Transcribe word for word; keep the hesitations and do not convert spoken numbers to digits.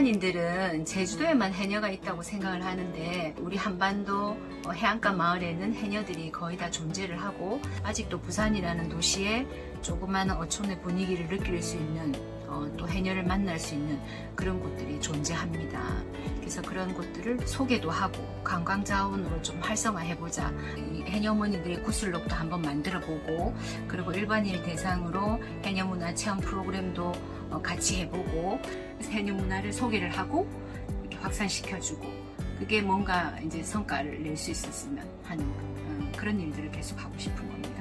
일반인들은 제주도에만 해녀가 있다고 생각을 하는데 우리 한반도 해안가 마을에는 해녀들이 거의 다 존재를 하고 아직도 부산이라는 도시에 조그마한 어촌의 분위기를 느낄 수 있는 어, 또 해녀를 만날 수 있는 그런 곳들이 존재합니다. 그래서 그런 곳들을 소개도 하고 관광 자원으로 좀 활성화해보자, 이 해녀어머니들의 구슬록도 한번 만들어보고, 그리고 일반인을 대상으로 해녀문화 체험 프로그램도 어, 같이 해보고, 해녀문화를 소개를 하고 이렇게 확산시켜주고, 그게 뭔가 이제 성과를 낼 수 있었으면 하는 어, 그런 일들을 계속 하고 싶은 겁니다.